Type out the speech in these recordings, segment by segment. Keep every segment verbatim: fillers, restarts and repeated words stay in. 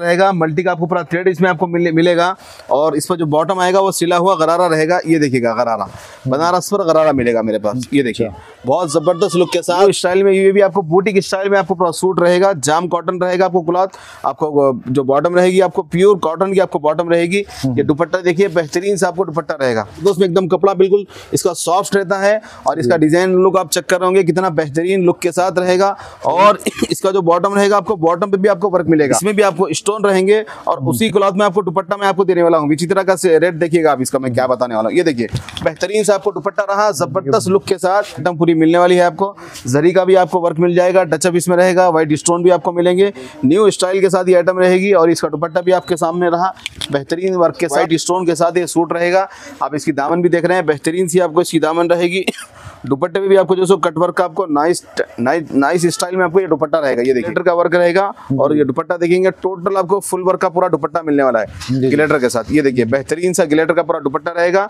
रहेगा मल्टी का आपको पूरा थ्रेड इसमें आपको मिले, मिलेगा और इस पर जो बॉटम आएगा वो सिला हुआ गरारा रहेगा। ये देखिएगा गरारा बनारस पर गरारा मिलेगा मेरे पास। ये देखिए बहुत जबरदस्त लुक के साथ स्टाइल में, ये भी आपको बुटीक स्टाइल में आपको पूरा सूट रहेगा। जाम कॉटन रहेगा आपको क्लॉथ, आपको जो बॉटम रहेगी आपको प्योर कॉटन की आपको बॉटम रहेगी। ये दुपट्टा देखिए बेहतरीन से आपको दुपट्टा रहेगा दोस्तों, एकदम कपड़ा बिल्कुल इसका सॉफ्ट रहता है और इसका डिजाइन लुक आप चेक कर रहे होंगे कितना बेहतरीन लुक के साथ रहेगा। और इसका जो बॉटम रहेगा आपको बॉटम पे भी आपको वर्क मिलेगा, इसमें भी आपको स्टोन रहेंगे और उसी क्लॉथ में आपको दुपट्टा में आपको देने वाला हूँ। इसी तरह का रेट देखिएगा आप, इसका मैं क्या बताने वाला हूँ। ये देखिए बेहतरीन से आपको दुपट्टा रहा जबरदस्त लुक के साथ एकदम पूरी मिलने वाली है आपको। जरी का भी आपको वर्क मिल जाएगा, टचअप इसमें रहेगा, व्हाइट स्टोन भी आपको मिलेंगे, न्यू स्टाइल के साथ ये आइटम रहेगी। और इसका दुपट्टा भी आपके सामने रहा बेहतरीन वर्क के साथ स्टोन के साथ ये सूट रहेगा। आप इसकी दामन भी देख रहे हैं बेहतरीन सी आपको इसकी दामन रहेगी। दुपट्टे में भी आपको जैसे कटवर्क का आपको नाइस नाइस नाइस स्टाइल में आपको ये दुपट्टा रहेगा। ये देखिए ग्लिटर का वर्क रहेगा और ये दुपट्टा देखेंगे टोटल आपको फुल वर्क का पूरा दुपट्टा मिलने वाला है ग्लिटर के साथ। ये देखिए बेहतरीन सा ग्लिटर का पूरा दुपट्टा रहेगा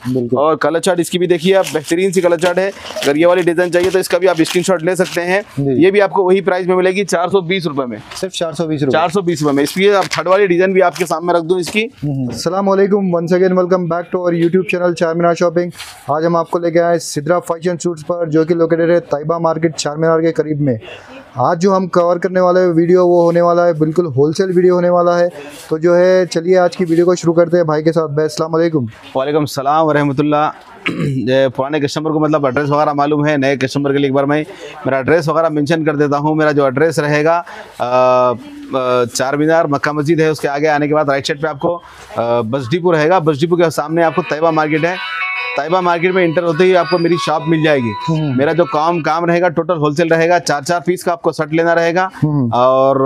और कलर चार्ट इसकी भी देखिए आप, बेहतरीन सी कलर चार्ट है। अगर ये वाली डिजाइन चाहिए तो इसका भी आप स्क्रीनशॉट ले सकते हैं। ये भी आपको वही प्राइस में मिलेगी चार सौ बीस रुपए में, सिर्फ चार सौ बीस चार सौ बीस रुपए में। इसलिए आप थर्ड वाली डिजाइन भी आपके सामने रख दूं इसकी। अस्सलाम वालेकुम, once again welcome back to our YouTube channel Charminar shopping. आज हम आपको लेके आए सिद्रा फैशन सूट्स पर, जो कि लोकेटेड है ताइबा मार्केट चारमीनार के करीब में। आज जो हम कवर करने वाले वीडियो वो होने वाला है बिल्कुल होलसेल वीडियो होने वाला है। तो जो है चलिए आज की वीडियो को शुरू करते हैं भाई के साथ। भाई अस्सलाम वालेकुम। वालेकुम सलाम व रहमतुल्लाह। पुराने कस्टमर को मतलब एड्रेस वगैरह मालूम है, नए कस्टमर के लिए एक बार मैं मेरा एड्रेस वगैरह मेंशन कर देता हूँ। मेरा जो एड्रेस रहेगा चारमीनार मक्का मस्जिद है, उसके आगे आने के बाद राइट साइड पर आपको बस डिपो रहेगा, बस डिपो के सामने आपको ताइबा मार्केट है। ताइबा मार्केट में इंटर होते ही आपको मेरी शॉप मिल जाएगी। मेरा जो काम काम रहेगा टोटल होलसेल रहेगा, चार चार पीस का आपको शर्ट लेना रहेगा और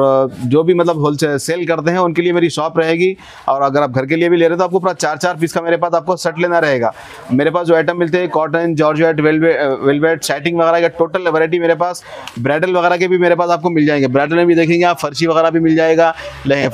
जो भी मतलब होलसेल सेल करते हैं उनके लिए मेरी शॉप रहेगी। और अगर आप घर के लिए भी ले रहे हो तो आपको पूरा चार चार पीस का मेरे पास आपको शर्ट लेना रहेगा। मेरे पास जो आइटम मिलते हैं कॉटन, जॉर्जेट, वेलवेट, सैटिन वगैरह का टोटल वैरायटी मेरे पास। ब्राइडल वगैरह के भी मेरे पास आपको मिल जाएंगे, ब्राइडल में भी देखेंगे आप फर्शी वगैरह भी मिल जाएगा।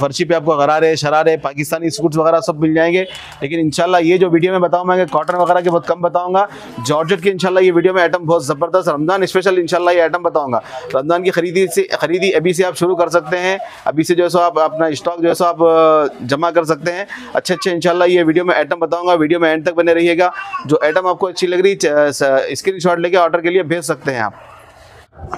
फर्शी पे आपको गरारे, शरारे, पाकिस्तानी सूट्स वगैरह सब मिल जाएंगे। लेकिन इंशाल्लाह ये जो वीडियो में बताऊंगा कॉटन वगैरह बहुत कम बताऊंगा। जॉर्जेट के इंशाल्लाह ये वीडियो में आइटम बहुत जबरदस्त रमजान स्पेशल इंशाल्लाह ये आइटम बताऊंगा। रमजान की खरीदी से खरीदी अभी से आप शुरू कर सकते हैं, अभी से जो है सो आप अपना स्टॉक जो है सो आप जमा कर सकते हैं। अच्छे अच्छे इंशाल्लाह ये वीडियो में आइटम बताऊंगा, वीडियो में एंड तक बने रहिएगा। जो आइटम आपको अच्छी लग रही स्क्रीनशॉट लेके ऑर्डर के लिए भेज सकते हैं आप।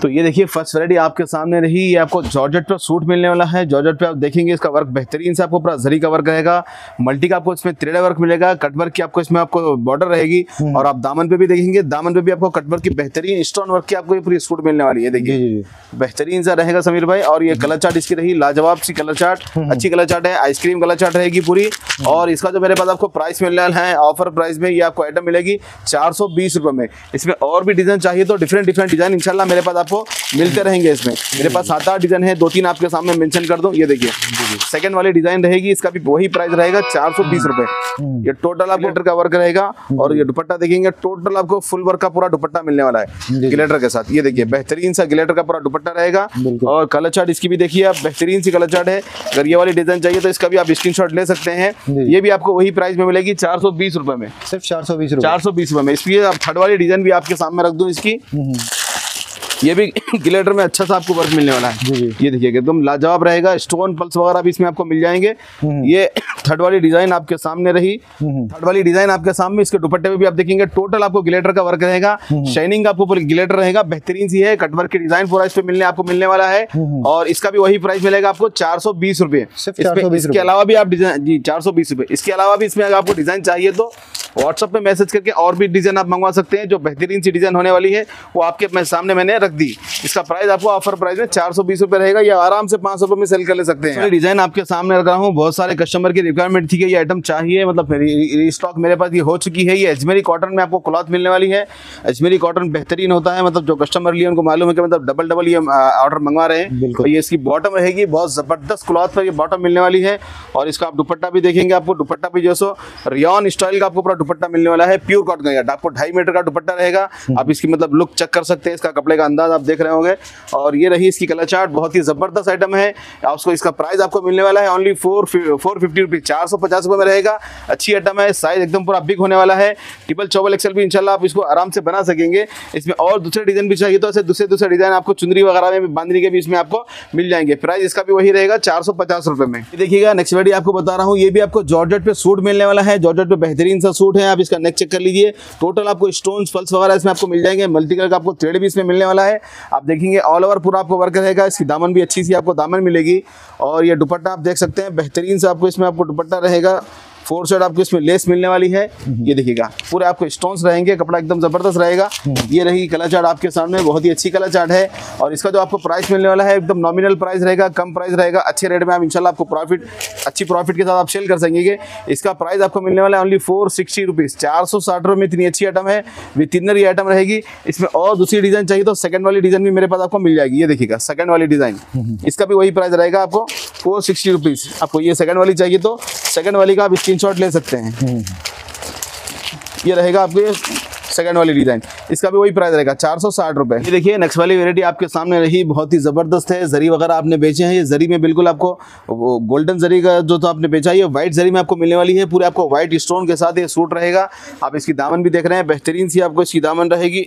तो ये देखिए फर्स्ट वैरायटी आपके सामने रही, ये आपको जॉर्जेट पर सूट मिलने वाला है। जॉर्जेट पे आप देखेंगे इसका वर्क बेहतरीन से आपको पूरा जरी का वर्क रहेगा, मल्टी का आपको इसमें थ्रेड वर्क मिलेगा, कटवर्क की आपको इसमें आपको बॉर्डर रहेगी। और आप दामन पे भी देखेंगे, दामन पे भी आपको कटवर्क की बेहतरीन स्टोन वर्क की आपको ये पूरी सूट मिलने वाली है। देखिए बेहतरीन सा रहेगा समीर भाई। और ये कलर चार्ट इसकी रही लाजवाब सी कलर चार्ट, अच्छी कलर चार्ट है, आइसक्रीम कलर चार्ट रहेगी पूरी। और इसका जो मेरे पास आपको प्राइस मिलने वाला है ऑफर प्राइस में, ये आपको आइटम मिलेगी चार सौ बीस रुपये में। इसमें और भी डिजाइन चाहिए तो डिफरेंट डिफरेंट डिजाइन इंशाल्लाह मेरे आपको मिलते रहेंगे। इसमें मेरे पास सात आठ डिजाइन है, दो तीन आपके सामने मेंशन कर दूं। ये देखिए सेकंड वाली डिजाइन रहेगी, इसका भी वही प्राइस रहेगा चार सौ बीस रुपए। ये टोटल आपको ग्लिटर का वर्क रहेगा और ये दुपट्टा देखेंगे टोटल आपको फुल वर्क का पूरा दुपट्टा मिलने वाला है ग्लिटर के साथ। ये देखिए बेहतरीन सा ग्लिटर का पूरा दुपट्टा रहेगा और कलर चार्ट इसकी भी देखिए आप, बेहतरीन सी कलर चार्ट है। अगर ये वाली डिजाइन चाहिए तो इसका भी आप स्क्रीनशॉट ले सकते हैं। ये भी आपको वही प्राइस में मिलेगी चार सौ बीस रुपए में, सिर्फ चार सौ बीस चार सौ बीस रुपए में। इसलिए आप थर्ड वाली डिजाइन भी आपके सामने रख दूं इसकी। ये भी ग्लिटर में अच्छा सा आपको वर्क मिलने वाला है। ये देखिए एकदम लाजवाब रहेगा, स्टोन पल्स वगैरह भी इसमें आपको मिल जाएंगे। ये थर्ड वाली डिजाइन आपके सामने रही, थर्ड वाली डिजाइन आपके सामने। इसके दुपट्टे में भी आप देखेंगे टोटल आपको ग्लिटर का वर्क रहेगा, शाइनिंग का आपको पूरी ग्लिटर रहेगा, बेहतरीन सी है। कटवर्क की डिजाइन पूरा इस पे मिलने आपको मिलने वाला है और इसका भी वही प्राइस मिलेगा आपको चार सौ बीस रुपए। इसके अलावा भी आप डिजाइन जी चार सौ बीस रुपए। इसके अलावा भी इसमें अगर आपको डिजाइन चाहिए तो व्हाट्सअप पे मैसेज करके और भी डिजाइन आप मंगवा सकते हैं। जो बेहतरीन सी डिजाइन होने वाली है वो आपके सामने मैंने रख दी। इसका प्राइस आपको ऑफर प्राइस में चार सौ बीस रुपए रहेगा, या आराम से पाँच सौ रुपए में सेल कर ले सकते हैं। डिजाइन आपके सामने रख रहा हूँ, बहुत सारे कस्टमर की रिक्वायरमेंट थी कि ये आइटम चाहिए, मतलब रीस्टॉक मेरे पास ये हो चुकी है। ये अजमेरी कॉटन में आपको क्लॉथ मिलने वाली है। अजमेरी कॉटन बेहतरीन होता है, मतलब जो कस्टमर लिए उनको मालूम है कि मतलब डबल डबल ये ऑर्डर मंगवा रहे हैं। तो ये इसकी बॉटम रहेगी, बहुत जबरदस्त क्लॉथ पर ये बॉटम मिलने वाली है। और इसका आप दुपट्टा भी देखेंगे, आपको दुपट्टा भी जो सो रियॉन स्टाइल का आपको दुपट्टा मिलने वाला है, प्योर कॉटन का, आपको ढाई मीटर का दुपट्टा रहेगा। आप इसकी मतलब लुक चेक कर सकते हैं, इसका कपड़े का अंदाज आप देख रहे होंगे। और ये रही इसकी कलर चार्ट, बहुत ही जबरदस्त आइटम है। आपको इसका प्राइस आपको मिलने वाला है only four four fifty rupees चार सौ पचास रुपये में रहेगा। अच्छी आइटम है, साइज एकदम पूरा बिग होने वाला है। ट्रिपल चौबल एक्सल भी इंशाल्लाह आप इसको आराम से बना सकेंगे। इसमें और दूसरे डिजाइन भी चाहिए तो ऐसे दूसरे दूसरे डिजाइन आपको चुनरी वगैरह में बांधने के भी इसमें आपको मिल जाएंगे। प्राइस इसका भी वही रहेगा चार सौ पचास रुपये में। देखिएगा नेक्स्ट वीडियो आपको बता रहा हूँ, ये भी आपको जॉर्जेट पे सूट मिलने वाला है। जॉर्जेट पे बेहतरीन सा सूट है, आप इसका नेक चेक कर लीजिए। टोटल आपको स्टोन्स पल्स वगैरह इसमें आपको मिल जाएंगे। मल्टी कलर का आपको थ्रेड भी इसमें मिलने वाला है। आप देखेंगे ऑल ओवर पूरा आपको वर्क रहेगा। इसकी दामन भी अच्छी सी आपको दामन मिलेगी। और ये दुपट्टा आप देख सकते हैं, बेहतरीन सा आपको इसमें आपको दुपट्टा रहेगा। फोर साइड आपको इसमें लेस मिलने वाली है, ये देखिएगा पूरे आपको स्टोन्स रहेंगे, कपड़ा एकदम जबरदस्त रहेगा। ये रही कलर चार्ट आपके सामने, बहुत ही अच्छी कलर चार्ट है। और इसका जो आपको प्राइस मिलने वाला है एकदम नॉमिनल प्राइस रहेगा, कम प्राइस रहेगा। अच्छे रेट में आप इंशाल्लाह आपको प्रॉफिट अच्छी प्रॉफिट के साथ आप सेल कर सकेंगे। इसका प्राइस आपको मिलने वाला है ओनली फोर सिक्सटी रुपीज़ चार सौ साठ रुपये में। इतनी अच्छी आइटम है, विद इनर ये आइटम रहेगी। इसमें और दूसरी डिजाइन चाहिए तो सेकंड वाली डिजाइन भी मेरे पास आपको मिल जाएगी। ये देखिएगा सेकंड वाली डिजाइन, इसका भी वही प्राइस रहेगा आपको फोर सिक्सटी रुपीज़। आपको ये सेकंड वाली चाहिए तो सेकंड वाली का आप स्क्रीनशॉट ले सकते हैं। ये रहेगा आपके सेकंड वाली डिजाइन, इसका भी वही प्राइस रहेगा चार सौ साठ रुपये। ये देखिए नेक्स्ट वाली वेरायटी आपके सामने रही, बहुत ही ज़बरदस्त है। जरी वगैरह आपने बेचे हैं, ये जरी में बिल्कुल आपको गोल्डन जरी का जो तो आपने बेचा है, ये वाइट जरी में आपको मिलने वाली है। पूरे आपको वाइट स्टोन के साथ ये सूट रहेगा। आप इसकी दामन भी देख रहे हैं, बेहतरीन सी आपको इसकी दामन रहेगी।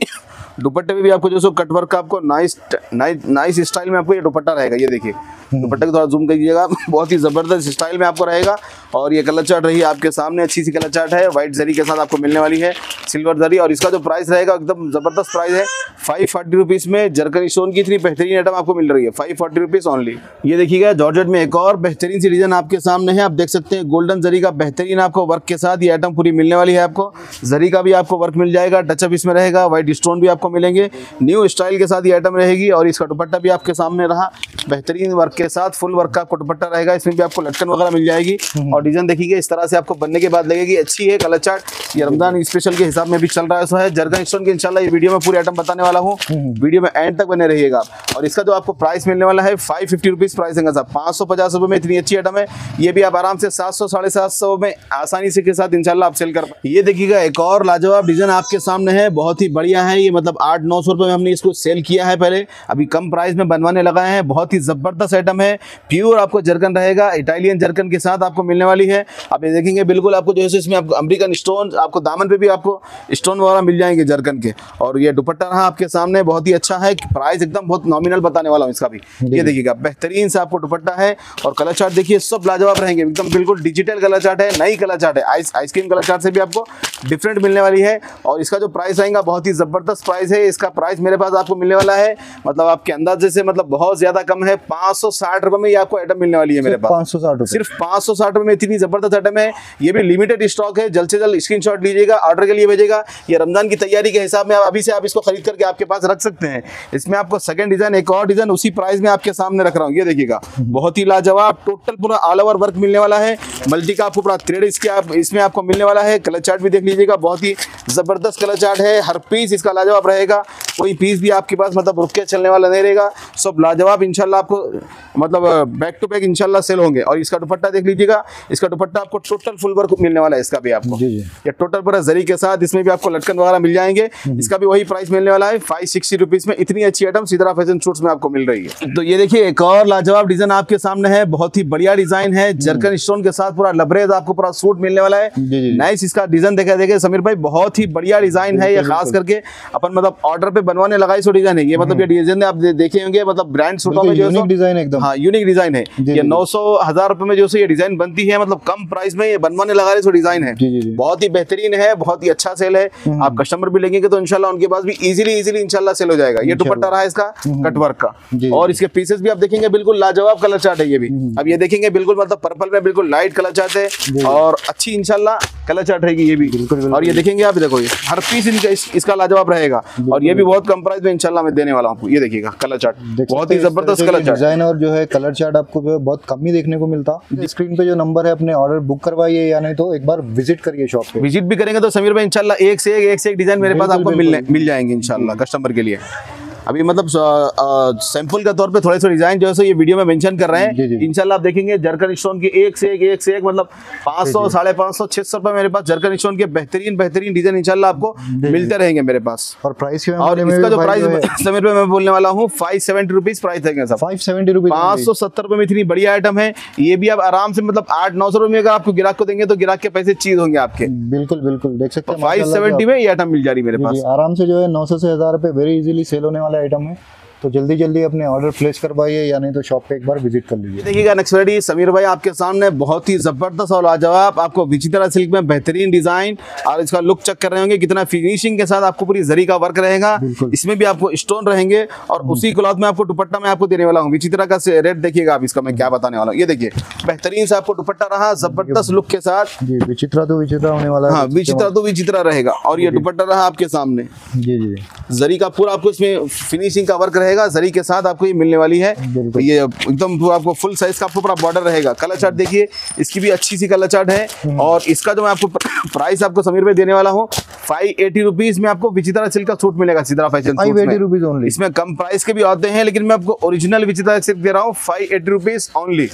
दुपट्टे में भी आपको जो सो कटवर्क का आपको नाइस नाइस नाइस स्टाइल में आपको ये दुपट्टा रहेगा। ये देखिए दुपट्टे को थोड़ा जूम करिएगा, बहुत ही ज़बरदस्त स्टाइल में आपको रहेगा। और ये कलर चार्ट रही आपके सामने, अच्छी सी कलर चार्ट है, वाइट जरी के साथ आपको मिलने वाली है, सिल्वर जरी। और इसका जो प्राइस रहेगा एकदम ज़बरदस्त प्राइस है, फाइव फोर्टी रुपीज़ में। जरकनी स्टोन की इतनी बेहतरीन आइटम आपको मिल रही है, फाइव फोर्टी रुपीज़ ओनली। ये देखिएगा जॉर्जेट में एक और बेहतरीन सी डिज़ाइन आपके सामने है। आप देख सकते हैं गोल्डन जरी का बेहतरीन आपको वर्क के साथ ये आइटम पूरी मिलने वाली है। आपको जरी का भी आपको वर्क मिल जाएगा, टचअप इसमें रहेगा, वाइट स्टोन भी को मिलेंगे, न्यू स्टाइल के साथ ये आइटम रहेगी। और इसका दुपट्टा भी आपके सामने रहा, बेहतरीन वर्क के साथ फुल वर्क का आपको दुपट्टा रहेगा। इसमें भी आपको लटकन वगैरह मिल जाएगी। और डिजाइन देखिए इस तरह से आपको बनने के बाद लगेगी, अच्छी है कलर चार्ट। ये रमजान स्पेशल के हिसाब में भी चल रहा है, सो है जरगन स्टोन के। इंशाल्लाह ये वीडियो में पूरी आइटम बताने वाला हूँ, वीडियो में एंड तक बने रहिएगा। और इसका जो आपको प्राइस मिलने वाला है फाइव फिफ्टी रुपीज प्राइस है, पाँच सौ पचास रुपये में। इतनी अच्छी आइटम है, ये भी आप आराम से सात सौ साढ़े सात सौ में आसानी से के साथ इंशाल्लाह आप सेल कर पाए। ये देखिएगा एक और लाजवाब डिजाइन आपके सामने है, बहुत ही बढ़िया है। ये मतलब आठ नौ सौ रुपये में हमने इसको सेल किया है पहले, अभी कम प्राइस में बनवाने लगाए हैं। बहुत ही ज़बरदस्त आइटम है, प्योर आपको जर्कन रहेगा, इटालियन जर्कन के साथ आपको मिलने वाली है। आप ये देखेंगे बिल्कुल आपको जैसे इसमें आपको अमेरिकन स्टोन, आपको दामन पे भी आपको स्टोन वगैरह मिल जाएंगे जर्कन के। और ये दुपट्टा रहा आपके सामने, बहुत ही अच्छा है, प्राइस एकदम बहुत नॉमिनल बताने वाला हूँ इसका भी। ये देखिएगा बेहतरीन से आपको दुपट्टा है। और कलर चार्ट देखिए, सब लाजवाब रहेंगे एकदम, बिल्कुल डिजिटल कलर चार्ट है, नई कलर चार्ट है, आइसक्रीम कलर चार्ट से भी आपको डिफरेंट मिलने वाली है। और इसका जो प्राइस आएगा बहुत ही ज़बरदस्त प्राइस है। इसका प्राइस मेरे पास आपको मिलने वाला है मतलब आपके अंदाजे से मतलब बहुत ज्यादा कम है, पाँच सौ साठ रुपये में ये आपको आइटम मिलने वाली है मेरे पास, पाँच सौ साठ सिर्फ पाँच सौ साठ रुपये में। इतनी जबरदस्त आइटम है, ये भी लिमिटेड स्टॉक है। जल्द से जल्द स्क्रीनशॉट लीजिएगा, ऑर्डर के लिए भेजेगा। ये रमजान की तैयारी के हिसाब में आप अभी से आप इसको खरीद करके आपके पास रख सकते हैं। इसमें आपको सेकंड डिजाइन एक और डिजाइन उसी प्राइस में आपके सामने रख रहा हूँ। ये देखिएगा बहुत ही लाजवाब, टोटल पूरा ऑल ओवर वर्क मिलने वाला है। मल्टी का आपको पूरा थ्रेड इसके इसमें आपको मिलने वाला है। कलर चार्ट भी देख लीजिएगा, बहुत ही जबरदस्त कलर चार्ट है। हर पीस इसका लाजवाब रहेगा, कोई पीस भी आपके पास मतलब रुक के चलने वाला नहीं रहेगा। सब लाजवाब इंशाल्लाह आपको मतलब बैक टू बैक इंशाल्लाह सेल होंगे। और इसका दुपट्टा देख लीजिएगा, इसका दुपट्टा आपको टोटल फुल वर्क मिलने वाला है। इसका भी आपको जी जी। या टोटल पूरा जरी के साथ, इसमें भी आपको लटकन वगैरह मिल जाएंगे। इसका भी वही प्राइस मिलने वाला है फाइव सिक्सटी रुपीज़ में। इतनी अच्छी आइटम सिदरा फैशन सूट्स में आपको मिल रही है। तो ये देखिए एक और लाजवाब डिजाइन आपके सामने है, बहुत ही बढ़िया डिजाइन है, जर्कन स्टोन के साथ पूरा लबरेज आपको पूरा सूट मिलने वाला है। नाइस इसका डिजाइन देखा, देखिए समीर भाई बहुत ही बढ़िया डिजाइन है। ये खास करके अपन मतलब ऑर्डर पे बनवाने लगा इस डिजाइन है। ये मतलब ये डिजाइन आप देखे होंगे मतलब ब्रांड सूटों में जो यूनिक डिजाइन है एकदम, हाँ यूनिक डिजाइन है। ये नौ सौ हजार रुपए में जो ये डिजाइन बनती है, मतलब कम प्राइस में ये बनवाने लगा इस डिजाइन है। बहुत ही बेहतरीन है, बहुत ही अच्छा सेल है। आप कस्टमर भी लेंगे तो इंशाल्लाह उनके पास भी इजीली इजीली इंशाल्लाह सेल हो जाएगा। ये दुपट्टा रहा इसका कटवर्क का, और इसके पीसेस भी आप देखेंगे बिल्कुल लाजवाब कलर चार्ट है। ये भी अब ये देखेंगे बिल्कुल मतलब पर्पल में बिल्कुल लाइट कलर चार्ट है, और अच्छी इंशाल्लाह कलर चार्ट रहेगी ये भी। और ये देखेंगे आप, देखो हर पीस इनका इसका लाजवाब रहेगा। और ये भी बहुत कम प्राइस में इंशाल्लाह मैं देने वाला हूँ। ये देखिएगा कलर चार्ट, बहुत ही जबरदस्त कलर चार्ट डिजाइन। और जो है कलर चार्ट आपको बहुत कम ही देखने को मिलता। स्क्रीन पे जो नंबर है अपने ऑर्डर बुक करवाइए, या नहीं तो एक बार विजिट करिए शॉप पे। विजिट भी करेंगे तो समीर भाई इंशाल्लाह एक से एक एक से एक डिजाइन मेरे पास आपको मिल जाएंगे इंशाल्लाह कस्टमर के लिए। अभी मतलब सैंपल के तौर पे थोड़े से डिजाइन जो है सो ये वीडियो में मेंशन कर रहे हैं। इंशाल्लाह आप देखेंगे जरकन स्टोन के एक से एक एक से एक मतलब पाँच सौ साढ़े पाँच सौ छह सौ रुपए मेरे पास जरकन स्टोन के बेहतरीन बेहतरीन डिजाइन इंशाल्लाह आपको मिलते रहेंगे मेरे पास। और प्राइस और इसका जो प्राइस समय पे मैं बोलने वाला हूँ फाइव सेवेंटी रुपीज प्राइस है सर, फाइव सेवेंटी रुपीज पाँच सौ सत्तर रुपए में इतनी बड़ी आइटम है। ये भी आप आराम से मतलब आठ नौ सौ रुपए में अगर आपको ग्राहक को देंगे तो ग्राहक के पैसे चीज होंगे आपके। बिल्कुल बिल्कुल देख सकते हैं फाइव सेवेंटी में ये आइटम मिल जा रही है मेरे पास आराम से जो है नौ सौ से हजार रुपए वेरी इजीली सेल होने वाला आइटम है। तो जल्दी जल्दी अपने ऑर्डर प्लेस करवाइए या नहीं तो शॉप पे एक बार विजिट कर लीजिए। देखिएगा नेक्स्ट रेडी समीर भाई आपके सामने बहुत ही जबरदस्त और लाजवाब आपको विचित्रा सिल्क में बेहतरीन डिजाइन और इसका लुक चेक कर रहे होंगे कितना फिनिशिंग के साथ आपको पूरी जरी का वर्क रहेगा, इसमें भी आपको स्टोन रहेंगे और उसी क्लॉथ में आपको दुपट्टा में आपको देने वाला हूँ। विचित्रा का रेट देखिएगा आप इसका मैं क्या बताने वाला हूँ। ये देखिए बेहतरीन से आपको दुपट्टा रहा जबरदस्त लुक के साथ। विचित्रा तो विचित्रा होने वाला है, विचित्रा तो विचित्रा रहेगा और ये दुपट्टा रहा आपके सामने जी जी जरी का पूरा आपको इसमें फिनिशिंग का वर्क जरी के साथ आपको ये मिलने वाली है। ये एकदम आपको फुल साइज का आपको पूरा बॉर्डर रहेगा। कलर चार्ट देखिए इसकी भी अच्छी सी कलर चार्ट है और इसका जो मैं आपको प्राइस आपको समीर भाई देने वाला हूँ फाइव एटी रुपीज में आपको विचित्रा सिल्क का सूट मिलेगा सिद्रा फैशन सूट्स में। Five eighty rupees only. इसमें कम प्राइस के भी आते हैं लेकिन मैं आपको ओरिजिनल विचित्रा सिल्क दे रहा हूँ फाइव एटी रुपीज ओनली।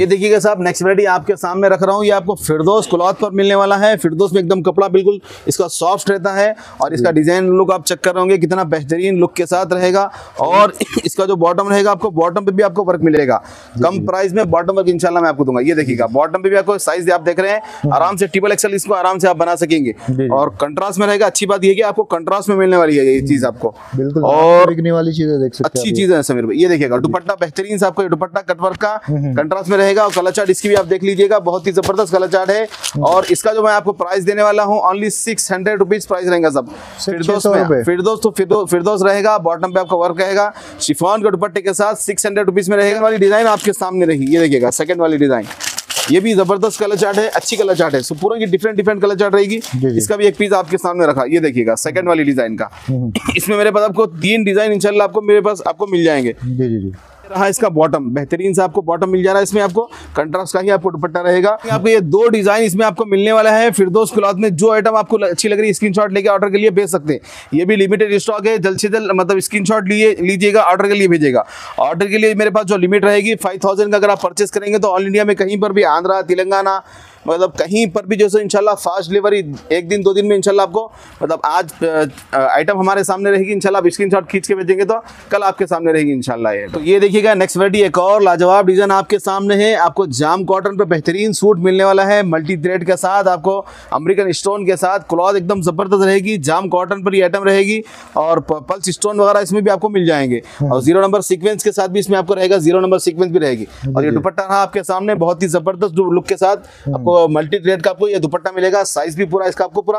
ये देखिएगा साहब नेक्स्ट वैरायटी आपके सामने रख रहा हूँ, ये आपको फिरदोस क्लॉथ पर मिलने वाला है। फिरदोस में एकदम कपड़ा बिल्कुल इसका सॉफ्ट रहता है और इसका डिजाइन लुक आप चेक कर रहे होंगे कितना बेहतरीन लुक के साथ रहेगा और इसका जो बॉटम रहेगा आपको बॉटम पे भी आपको वर्क मिलेगा कम प्राइस में। बॉटम वर्क इंशाल्लाह मैं आपको दूंगा। ये देखिएगा बॉटम पे भी आपको साइज आप देख रहे हैं आराम से ट्रिपल एक्सल इसको आराम से आप बना सकेंगे और कंट्रास्ट में रहेगा। अच्छी बात यह कि आपको कंट्रास्ट में मिलने वाली है ये चीज आपको बिल्कुल और दिखने वाली चीजें देख सकते हैं अच्छी चीजें हैं समीर भाई। ये देखिएगा दुपट्टा बेहतरीन से आपको दुपट्टा कटवर्क का कंट्रास्ट में रहेगा और कलर चार्ट इसकी भी आप देख लीजिएगा बहुत ही जबरदस्त कलर चार्ट है और इसका जो मैं आपको प्राइस देने वाला हूँ only six hundred rupees price रहेगा सब। फिरदोस में फिरदोस तो फिरदोस रहेगा बॉटम पे आपका वर्क रहेगा शिफॉन के दुपट्टे के साथ सिक्स हंड्रेड रुपीज में रहेगा वाली डिजाइन आपके सामने रही। ये देखिएगा सेकंड वाली डिजाइन ये भी जबरदस्त कलर चार्ट है, अच्छी कलर चार्ट है सो पूरा की डिफरेंट डिफरेंट कलर चार्ट रहेगी। इसका भी एक पीस आपके सामने रखा ये देखिएगा सेकंड वाली डिजाइन का। इसमें मेरे पास आपको तीन डिजाइन इंशाल्लाह आपको मेरे पास आपको मिल जाएंगे। जी जी जी रहा इसका बॉटम बेहतरीन से आपको बॉटम मिल जा रहा है, इसमें आपको कंट्रास्ट का ही आपको दुपट्टा रहेगा। आपको ये दो डिजाइन इसमें आपको मिलने वाला है फिरदोस क्लॉथ में। जो आइटम आपको अच्छी लग रही है स्क्रीनशॉट लेके ऑर्डर के लिए भेज सकते हैं, ये भी लिमिटेड स्टॉक है जल्द से जल्द मतलब स्क्रीनशॉट लिए लीजिएगा ऑर्डर के लिए भेजेगा। ऑर्डर के लिए मेरे पास जो लिमिट रहेगी फाइव थाउजेंड का अगर आप परचेस करेंगे तो ऑल इंडिया में कहीं पर भी आंध्रा तेलंगाना मतलब कहीं पर भी जो है इंशाल्लाह फास्ट डिलीवरी एक दिन दो दिन में इंशाल्लाह आपको मतलब आज आइटम हमारे सामने रहेगी इंशाल्लाह आप स्क्रीनशॉट खींच के भेजेंगे तो कल आपके सामने रहेगी इंशाल्लाह। ये तो ये देखिएगा नेक्स्ट वैरायटी एक और लाजवाब डिजाइन आपके सामने है। आपको जाम कॉटन पर बेहतरीन सूट मिलने वाला है मल्टी थ्रेड के साथ आपको अमेरिकन स्टोन के साथ क्लॉथ एकदम जबरदस्त रहेगी। जाम कॉटन पर यह आइटम रहेगी और पल्स स्टोन वगैरह इसमें भी आपको मिल जाएंगे और जीरो नंबर सीक्वेंस के साथ भी इसमें आपको रहेगा, जीरो नंबर सीक्वेंस भी रहेगी और ये दुपट्टा रहा आपके सामने बहुत ही जबरदस्त लुक के साथ आपको मल्टी ग्रेड का आपको ये दुपट्टा मिलेगा। साइज भी पूरा इसका आपको पूरा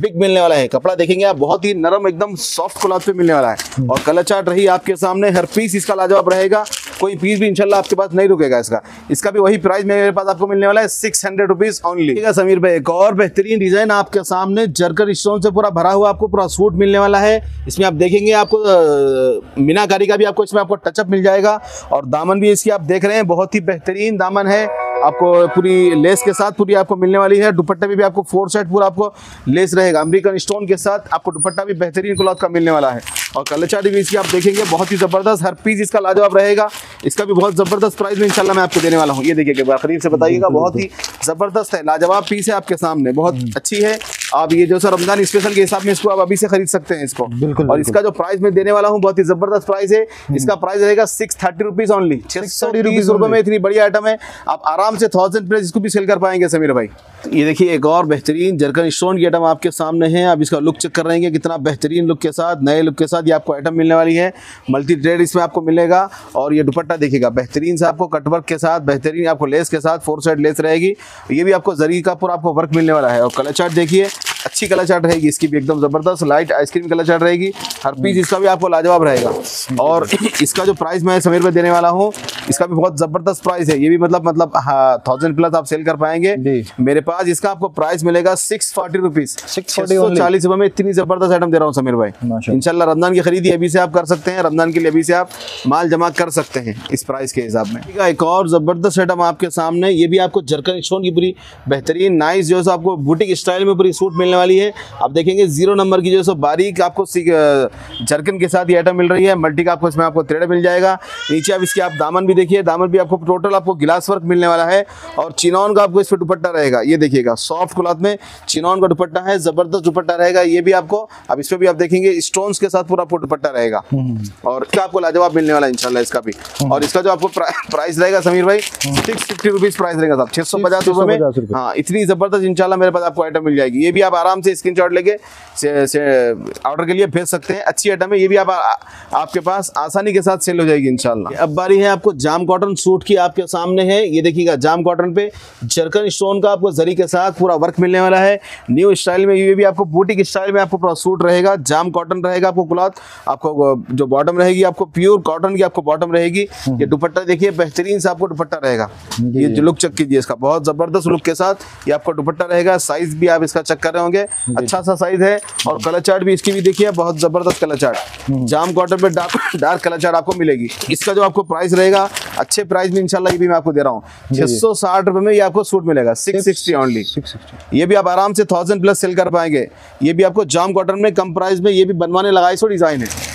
बिग मिलने वाला है। कपड़ा देखेंगे आप बहुत ही नरम एकदम सॉफ्ट क्लॉथ पे मिलने वाला है और कलर चार्ट रही आपके सामने हर पीस इसका लाजवाब रहेगा, कोई पीस भी इंशाल्लाह आपके पास नहीं रुकेगा। इसका इसका भी वही प्राइस मेरे पास आपको मिलने वाला है सिक्स हंड्रेड रुपीज ओनली। ठीक है समीर भाई एक और बेहतरीन डिजाइन आपके सामने जरकन स्टोन से पूरा भरा हुआ आपको पूरा सूट मिलने वाला है। इसमें आप देखेंगे आपको मीनाकारी का भी आपको इसमें आपको टचअप मिल जाएगा और दामन भी इसकी आप देख रहे हैं बहुत ही बेहतरीन दामन है आपको पूरी लेस के साथ पूरी आपको मिलने वाली है। दुपट्टे में भी आपको फोर साइड पूरा आपको लेस रहेगा अमेरिकन स्टोन के साथ आपको दुपट्टा भी बेहतरीन क्लॉथ का मिलने वाला है और कलर चार्ट भी इसकी आप देखेंगे बहुत ही ज़बरदस्त हर पीस इसका लाजवाब रहेगा। इसका भी बहुत ज़बरदस्त प्राइस में इंशाल्लाह मैं आपको देने वाला हूँ। ये देखिएगा करीब से बताइएगा बहुत ही ज़बरदस्त है लाजवाब पीस है आपके सामने बहुत अच्छी है। आप ये जो सर रमजान स्पेशल के हिसाब में इसको आप अभी से खरीद सकते हैं इसको बिल्कुल और इसका जो प्राइस मैं देने वाला हूँ बहुत ही जबरदस्त प्राइस है। इसका प्राइस रहेगा सिक्स थर्टी रुपीज ओनली। छह सौ तीस रुपये में इतनी बड़ी आइटम है आप आराम से थाउजेंड प्लस इसको भी सेल कर पाएंगे समीर भाई। ये देखिए एक और बेहतरीन जरकन स्टोन की आइटम आपके सामने है। आप इसका लुक चेक कर रहे हैं कितना बेहतरीन लुक के साथ नए लुक के साथ ये आपको आइटम मिलने वाली है। मल्टी ट्रेड इसमें आपको मिलेगा और ये दुपट्टा देखिएगा बेहतरीन से आपको कटवर्क के साथ बेहतरीन आपको लेस के साथ फोर साइड लेस रहेगी। ये भी आपको जरी का पूरा आपको वर्क मिलने वाला है और कलर चार्ट देखिए अच्छी कलर चार्ट रहेगी। इसकी भी एकदम जबरदस्त लाइट आइसक्रीम कलर चार्ट रहेगी हर पीस इसका भी आपको लाजवाब रहेगा और इसका जो प्राइस मैं समीर भाई देने वाला हूँ इसका भी बहुत जबरदस्त प्राइस है। ये भी मतलब मतलब थाउजेंड प्लस आप सेल कर पाएंगे। मेरे पास इसका आपको प्राइस मिलेगा सिक्स फोर्टी रुपीज चालीस रुपए में इतनी जबरदस्त आइटम दे रहा हूँ समीर भाई। इंशाल्लाह रमजान की खरीदी अभी से आप कर सकते हैं, रमजान के लिए अभी से आप माल जमा कर सकते हैं इस प्राइस के हिसाब में। ठीक है एक और जबरदस्त आइटम आपके सामने ये भी आपको जरकन स्टोन की पूरी बेहतरीन नाइस जो है आपको बुटीक स्टाइल में पूरी सूट मिलने वाली है। आप देखेंगे जीरो नंबर की जो है बारीक आपको जर्किन के साथ ये आइटम मिल रही है। मल्टी का आपको इसमें आपको थ्रेड मिल जाएगा। नीचे आप इसके आप दामन भी देखिए, दामन भी आपको टोटल आपको गिलास वर्क मिलने वाला है और चिनॉन का आपको इस पर दुपट्टा रहेगा। ये देखिएगा सॉफ्ट क्लॉथ में चिनॉन का दुपट्टा है, जबरदस्त दुपट्टा रहेगा। ये भी आपको अब इसमें भी आप देखेंगे स्टोन्स के साथ पूरा आपको दुपट्टा रहेगा और इसका आपको लाजवाब मिलने वाला है इंशाल्लाह इसका भी। और इसका जो आपको प्राइस रहेगा समीर भाई सिक्स फिफ्टी रुपीज प्राइस रहेगा साहब, छह सौ पचास रुपये में। हाँ, इतनी जबरदस्त इंशाल्लाह मेरे पास आपको आइटम मिल जाएगी। ये भी आप आराम से स्क्रीनशॉट लेके ऑर्डर के लिए भेज सकते हैं, अच्छी आइटम है। ये भी आप आ, आपके पास आसानी के साथ सेल हो जाएगी इंशाल्लाह। अब बारी है आपको जाम कॉटन सूट की, आपके सामने है। ये देखिएगा जाम कॉटन पे जर्कन स्टोन का आपको जरी के साथ पूरा वर्क मिलने वाला है न्यू स्टाइल में। ये भी आपको बूटीक स्टाइल में आपको पूरा सूट रहेगा, जाम कॉटन रहेगा आपको क्लॉथ। आपको जो बॉटम रहेगी आपको प्योर कॉटन की आपको बॉटम रहेगी। ये दुपट्टा देखिए बेहतरीन से आपको दुपट्टा रहेगा। ये जो लुक चेक कीजिए इसका, बहुत जबरदस्त लुक के साथ ये आपका दुपट्टा रहेगा। साइज भी आप इसका चेक कर रहे होंगे, अच्छा सा साइज है। और कलर चार्ट भी इसकी भी देखिए, बहुत जबरदस्त कलर चार्ट। जाम कॉटन पे डार्क डार्क कलर चार्ट आपको मिलेगी। इसका जो आपको प्राइस रहेगा अच्छे प्राइस में इंशाल्लाह, ये भी मैं आपको दे रहा हूँ छह सौ साठ रुपए में। ये आपको सूट मिलेगा सिक्स सिक्सटी ओनली। ये भी आप आराम से थाउजेंड प्लस सेल कर पाएंगे। ये भी आपको जाम कॉटन में कम प्राइस में, ये भी बनवाने लगा सो डिजाइन है।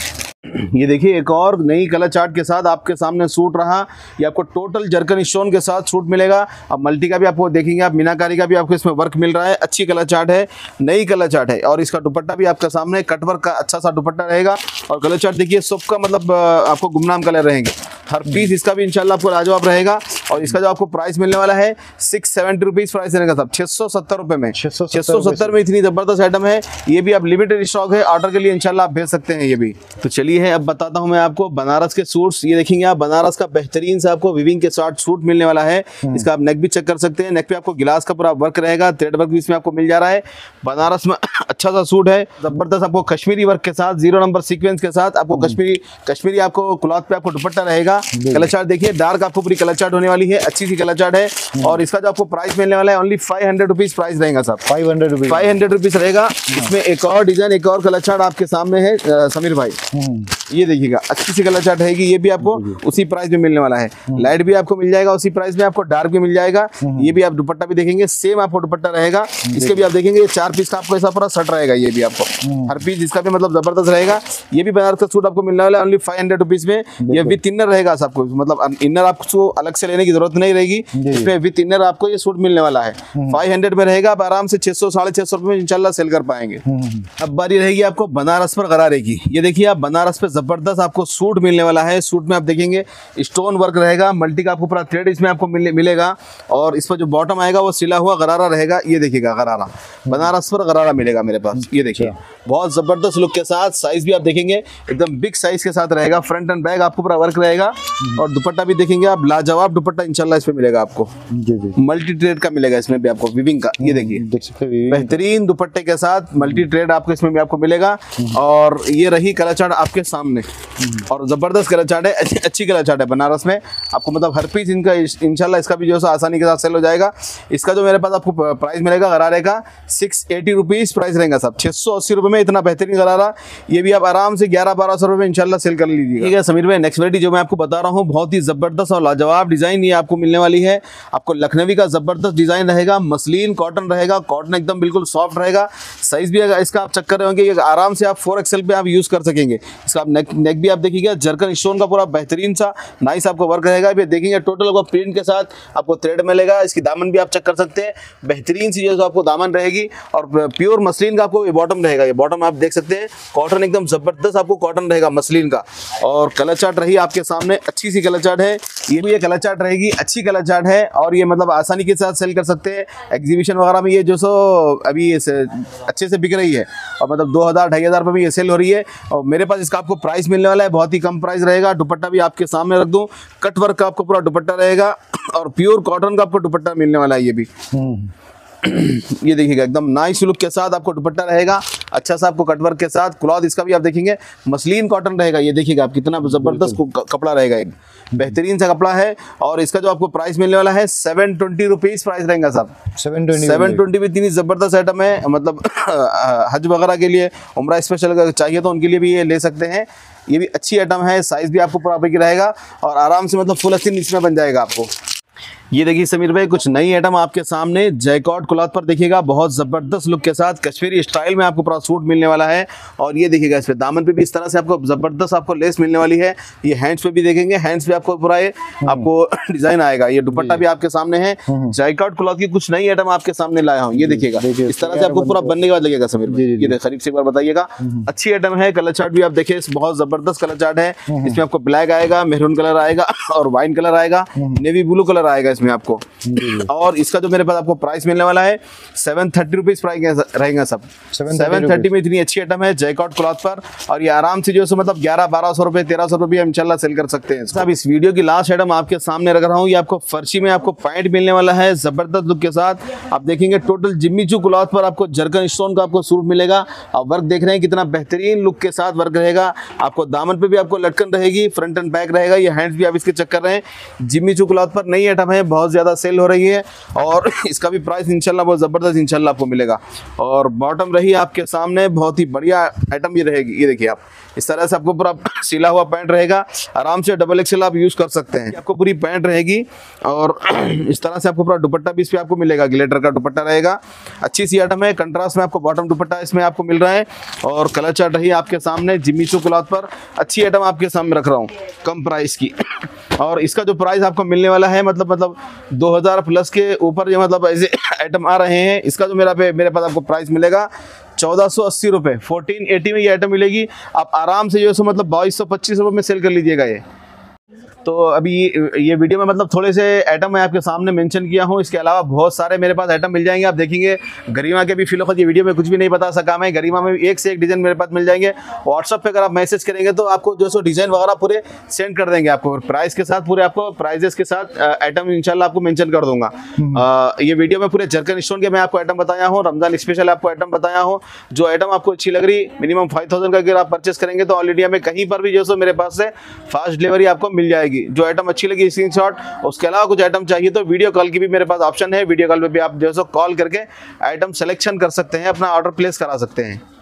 ये देखिए एक और नई कलर चार्ट के साथ आपके सामने सूट रहा। ये आपको टोटल जर्कन स्टोन के साथ सूट मिलेगा। अब मल्टी का भी आपको देखेंगे आप, मीनाकारी का भी आपको इसमें वर्क मिल रहा है। अच्छी कलर चार्ट है, नई कलर चार्ट है। और इसका दुपट्टा भी आपके सामने कटवर्क का अच्छा सा दुपट्टा रहेगा। और कलर चार्ट देखिए सबका मतलब आपको गुमनाम कलर रहेंगे। हर पीस इसका भी इंशाल्लाह आपको लाजवाब रहेगा। और इसका जो आपको प्राइस मिलने वाला है सिक्स सेवेंटी रुपीज प्राइस रहेगा साहब, छः सौ सत्तर रुपये में। छः सौ सत्तर में इतनी ज़बरदस्त आइटम है। ये भी आप लिमिटेड स्टॉक है, ऑर्डर के लिए इंशाल्लाह आप भेज सकते हैं। ये भी तो चलिए है, अब बताता हूं मैं आपको बनारस के सूट्स। ये देखेंगे आप बनारस का बेहतरीन से आपको विविंग के साथ सूट मिलने वाला है। इसका आप नेक भी चेक कर सकते हैं। नेक पे आपको गिलास का पूरा वर्क रहेगा, थ्रेड वर्क भी इसमें आपको मिल जा रहा है। बनारस में अच्छा सा सूट है, जबरदस्त आपको कश्मीरी वर्क के साथ, जीरो नंबर सीक्वेंस के साथ आपको कश्मीरी कश्मीरी आपको क्लॉथ पे आपको दुपट्टा रहेगा। कलर चार्ट देखिए, डार्क आपको पूरी कलर चार्ट होने वाली है, अच्छी सी कलर चार्ट है। और इसका जो आपको प्राइस मिलने वाला है only five hundred rupees price रहेगा साहब, five hundred rupees five hundred rupees रहेगा। इसमें एक और डिजाइन, एक और कलर चार्ट आपके सामने है समीर भाई। ये देखिएगा अच्छी सी कलर चार्ट रहेगी। ये भी आपको उसी प्राइस में मिलने वाला है। लाइट भी आपको मिल जाएगा उसी प्राइस में, आपको डार्क भी मिल जाएगा। ये भी आप दुपट्टा भी देखेंगे, सेम आपको दुपट्टा रहेगा। इसके भी आप देखेंगे चार पीस का आपको ऐसा पूरा शर्ट रहेगा। ये भी आपको हर पीस इसका भी मतलब जबरदस्त रहेगा। ये भी बनारस का सूट आपको मिलने वाला है ओनली फाइव हंड्रेड रुपीज में। ये विथ इनर रहेगा सबको, मतलब इनर आपको अलग से लेने की जरूरत नहीं रहेगी। इसमें विथ इनर आपको ये सूट मिलने वाला है फाइव हंड्रेड में रहेगा। आप आराम से छह सौ साढ़े छह सौ रुपए में इंशाल्लाह सेल कर पाएंगे। अब बारी रहेगी आपको बनारस पर गरारे की। ये देखिए आप बनारस पे जबरदस्त आपको सूट मिलने वाला है। सूट में आप देखेंगे स्टोन वर्क रहेगा, मल्टी का आपको पूरा थ्रेड इसमें आपको मिलेगा। और इस पर जो बॉटम आएगा वो सिला हुआ गरारा रहेगा। ये देखिएगा गरारा, बनारस पर गरारा मिलेगा मेरे पास। ये देखिए बहुत जबरदस्त लुक के साथ, साइज भी आप देखेंगे एकदम बिग साइज के साथ रहेगा। फ्रंट एंड बैक आपको पूरा वर्क रहेगा। और दुपट्टा भी देखेंगे आप, लाजवाब दुपट्टा इंशाल्लाह इसमें मिलेगा आपको। मल्टी थ्रेड का मिलेगा इसमें भी आपको, विविंग का। ये देखिए बेहतरीन दुपट्टे के साथ मल्टी थ्रेड आपको इसमें भी आपको मिलेगा। और ये रही कलर चार्ट आपके सामने, और जबरदस्त कलर चार्ट है, अच्छी कलर चार्ट है। बनारस में आपको मतलब हर पीस इनका इंशाल्लाह इसका भी जो है आसानी के साथ सेल हो जाएगा। इसका जो मेरे पास आपको प्राइस मिलेगा गरारे का सिक्स एटी रुपीज प्राइस रहेगा साहब, छः सौ अस्सी रुपये में इतना बेहतरीन गरारा। ये भी आप आराम से ग्यारह बारह सौ रुपये में इंशाल्लाह सेल कर लीजिए। ठीक है समीर भाई, नेक्स्ट वेरायटी जो मैं आपको बता रहा हूँ बहुत ही ज़बरदस्त और लाजवाब डिज़ाइन ये आपको मिलने वाली है। आपको लखनवी का ज़बरदस्त डिज़ाइन रहेगा, मसलिन कॉटन रहेगा। कॉटन एकदम बिल्कुल सॉफ्ट रहेगा। साइज़ भी इसका आप चेक कर रहे होंगे, ये आराम से आप फोर एक्सएल पे आप यूज़ कर सकेंगे। इसका आप नेक नेक भी आप देखिएगा जर्कन स्टोन का पूरा बेहतरीन सा नाइस आपको वर्क रहेगा। भी देखेंगे टोटल आपको प्रिंट के साथ आपको थ्रेड मिलेगा। इसकी दामन भी आप चेक कर सकते हैं, बेहतरीन सी जो आपको दामन रहेगी। और प्योर मसलिन का आपको ये बॉटम रहेगा। ये बॉटम आप देख सकते हैं, कॉटन एकदम ज़बरदस्त आपको कॉटन रहेगा मसलिन का। और कलर चार्ट रही आपके सामने, अच्छी सी कलर चार्ट है। ये भी ये कलर चार्ट रहेगी, अच्छी कलर चार्ट है। और ये मतलब आसानी के साथ सेल कर सकते हैं। एग्जीबिशन वगैरह में ये जो सो अभी अच्छे से बिक रही है। और मतलब दो हज़ार ढाई हज़ार रुपये में ये सेल हो रही है। और मेरे पास इसका आपको प्राइस मिलने वाला है बहुत ही कम प्राइस रहेगा। दुपट्टा भी आपके सामने रख दूँ, कट वर्क का आपको पूरा दुपट्टा रहेगा। और प्योर कॉटन का आपको दुपट्टा मिलने वाला है। ये भी ये देखिएगा एकदम नाइस लुक के साथ आपको दुपट्टा रहेगा, अच्छा सा आपको कटवर्क के साथ। क्लॉथ इसका भी आप देखेंगे मसलिन कॉटन रहेगा। ये देखिएगा आप कितना ज़बरदस्त कपड़ा रहेगा, एक बेहतरीन सा कपड़ा है। और इसका जो आपको प्राइस मिलने वाला है सेवन ट्वेंटी रुपीज़ प्राइस रहेगा साहब, सेवन ट्वेंटी सेवन ट्वेंटी में इतनी ज़बरदस्त आइटम है। मतलब हज वगैरह के लिए, उमरा स्पेशल चाहिए तो उनके लिए भी ये ले सकते हैं। ये भी अच्छी आइटम है, साइज़ भी आपको प्रॉपर की रहेगा। और आराम से मतलब फुल हसीन इसमें बन जाएगा आपको। ये देखिए समीर भाई कुछ नई आइटम आपके सामने जैकॉट क्लॉथ पर देखिएगा, बहुत ज़बरदस्त लुक के साथ कश्मीरी स्टाइल में आपको पूरा सूट मिलने वाला है। और ये देखिएगा इस पे दामन पे भी इस तरह से आपको ज़बरदस्त आपको लेस मिलने वाली है। ये हैंड्स पे भी देखेंगे, हैंड्स पे आपको पूरा ये आपको डिज़ाइन आएगा। ये दुपट्टा भी आपके सामने है। जैकॉट क्लॉथ की कुछ नई आइटम आपके सामने लाया हूँ, ये देखिएगा इस तरह से आपको पूरा बनने के बाद लगेगा। समीर भाई ये देखिए करीब से एक बार बताइएगा, अच्छी आइटम है। कलर चार्ट भी आप देखिए, बहुत ज़बरदस्त कलर चार्ट है। इसमें आपको ब्लैक आएगा, मेहरून कलर आएगा और वाइन कलर आएगा, नेवी ब्लू कलर आएगा में आपको। और इसका जो मेरे पास आपको प्राइस मिलने वाला है सेवन थर्टी रुपीज प्राइस रहेगा। सब सेवन थर्टी में इतनी अच्छी आइटम है जैकॉट क्लॉथ पर, और ये आराम से जो है मतलब ग्यारह बारह सौ रुपए तेरह सौ रुपए भी हम इंशाल्लाह सेल कर सकते हैं। साहब इस वीडियो की लास्ट आइटम आपके सामने रख रहा हूँ, ये आपको फर्शी में आपको पैंट मिलने वाला है जबरदस्त लुक के साथ। आप देखेंगे टोटल जिम्मीचू क्लॉथ पर आपको जरकन स्टोन का आपको सूट मिलेगा। और वर्क देख रहे हैं कितना बेहतरीन लुक के साथ वर्क रहेगा। आपको दामन पे भी आपको लटकन रहेगी, फ्रंट एंड बैक रहेगा। ये हैंड्स भी आप इसके चेक कर रहे हैं। जिम्मीचू क्लॉथ पर नई आइटम है, बहुत ज्यादा सेल हो रही है और इसका भी प्राइस इंशाल्लाह बहुत जबरदस्त इंशाल्लाह आपको मिलेगा। और बॉटम रही आपके सामने, बहुत ही बढ़िया आइटम ये रहेगी। ये देखिए आप इस तरह से आपको पूरा सिला हुआ पैंट रहेगा, आराम से डबल एक्सेल आप यूज कर सकते हैं। आपको पूरी पैंट रहेगी और इस तरह से आपको पूरा दुपट्टा भी इस पे आपको मिलेगा, ग्लेटर का दुपट्टा रहेगा। अच्छी सी आइटम है, कंट्रास्ट में आपको बॉटम दुपट्टा इसमें आपको मिल रहा है। और कलर चार्ट रही आपके सामने जिमीचू क्लॉथ पर, अच्छी आइटम आपके सामने रख रहा हूँ कम प्राइस की। और इसका जो प्राइस आपको मिलने वाला है मतलब मतलब दो हज़ार प्लस के ऊपर ये मतलब ऐसे आइटम आ रहे हैं। इसका जो मेरा पे मेरे पास आपको प्राइस मिलेगा चौदह सौ अस्सी रुपये, फोर्टीन एटी में ये आइटम मिलेगी। आप आराम से जो है मतलब बाईस सौ पच्चीस रुपये में सेल कर लीजिएगा। ये तो अभी ये वीडियो में मतलब थोड़े से आइटम मैं आपके सामने मेंशन किया हूँ, इसके अलावा बहुत सारे मेरे पास आइटम मिल जाएंगे। आप देखेंगे गरिमा के भी फिलहाल ये वीडियो में कुछ भी नहीं बता सका मैं, गरिमा में एक से एक डिज़ाइन मेरे पास मिल जाएंगे। व्हाट्सअप पे अगर आप मैसेज करेंगे तो आपको जो सो डिज़ाइन वगैरह पूरे सेंड कर देंगे आपको प्राइस के साथ, पूरे आपको प्राइजेस के साथ आइटम इंशाल्लाह आपको मेंशन कर दूंगा। ये वीडियो में पूरे जरकन स्टोन के मैं आपको आइटम बताया हूँ, रमजान स्पेशल आपको आइटम बताया हूँ। जो आइटम आपको अच्छी लग रही मिनिमम फाइव थाउजेंड का अगर आप परचेस करेंगे तो ऑल इंडिया में कहीं पर भी जो सो मेरे पास से फास्ट डिलीवरी आपको मिल जाएगी। जो आइटम अच्छी लगी स्क्रीनशॉट, उसके अलावा कुछ आइटम चाहिए तो वीडियो कॉल की भी मेरे पास ऑप्शन है। वीडियो कॉल पे भी आप जो है सो कॉल करके आइटम सिलेक्शन कर सकते हैं, अपना ऑर्डर प्लेस करा सकते हैं।